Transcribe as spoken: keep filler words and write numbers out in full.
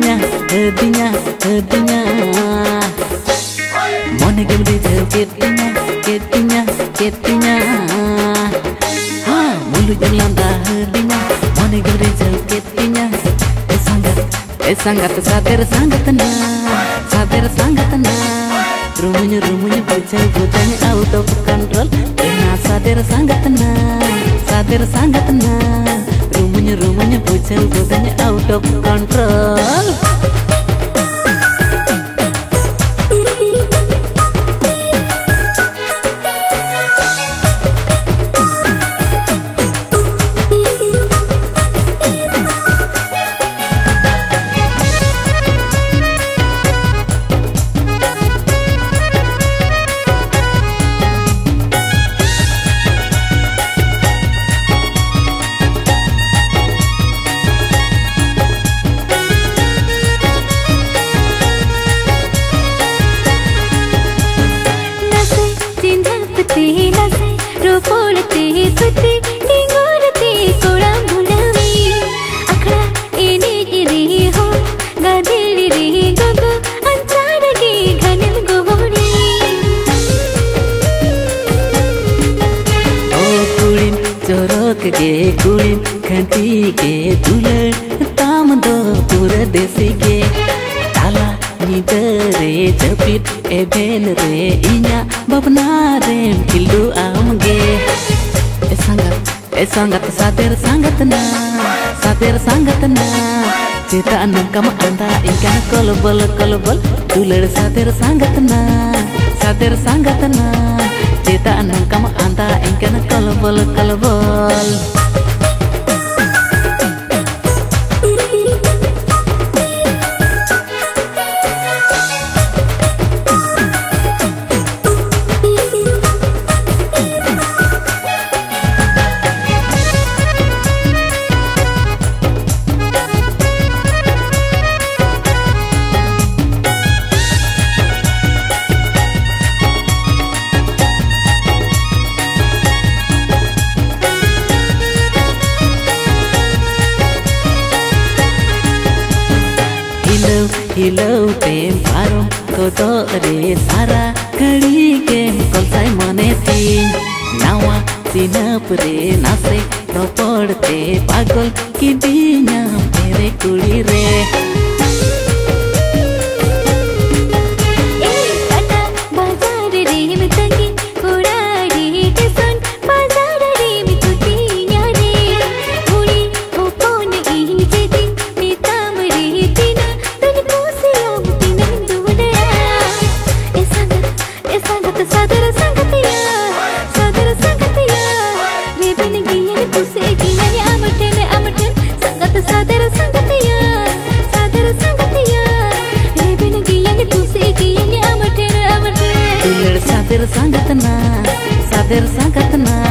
hatinya, hatinya, hatinya. Mona gimri jauh ketinya, ketinya, ketinya. Ha, mulu jalan dah hatinya, mona gimri jauh ketinya. Esanggat, esanggat, sader sanggatana, sader sanggatana. Rumunya, rumunya bocah bocahnya auto control. Ena sader sanggatana, sader sanggatana. Rumunya, rumunya bocah bocahnya auto control. Sangat satir sangat tenang, satir sangat tenang. Cita anam kamu anda ingkar kolobol kolobol. Duler satir sangat tenang, satir sangat tenang. Cita anam kamu anda ingkar kolobol kolobol. Hilau tem parom toto re sara kali kem kolsai maneti nawa sinap re nase ropor te pagol kidinya mere kulire sadir sangatana, sadir sangatana.